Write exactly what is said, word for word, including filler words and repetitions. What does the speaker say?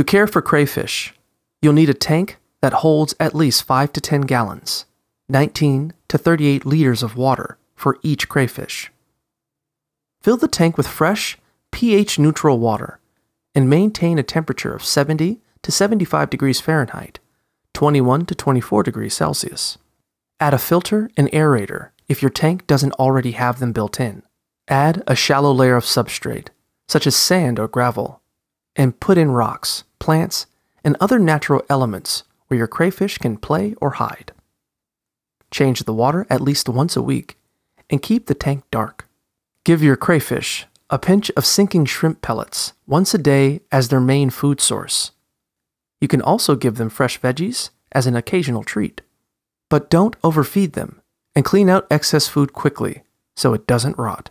To care for crayfish, you'll need a tank that holds at least five to ten gallons, nineteen to thirty-eight liters of water for each crayfish. Fill the tank with fresh, pH-neutral water and maintain a temperature of seventy to seventy-five degrees Fahrenheit, twenty-one to twenty-four degrees Celsius. Add a filter and aerator if your tank doesn't already have them built in. Add a shallow layer of substrate, such as sand or gravel, and put in rocks, plants, and other natural elements where your crayfish can play or hide. Change the water at least once a week and keep the tank dark. Give your crayfish a pinch of sinking shrimp pellets once a day as their main food source. You can also give them fresh veggies as an occasional treat. But don't overfeed them and clean out excess food quickly so it doesn't rot.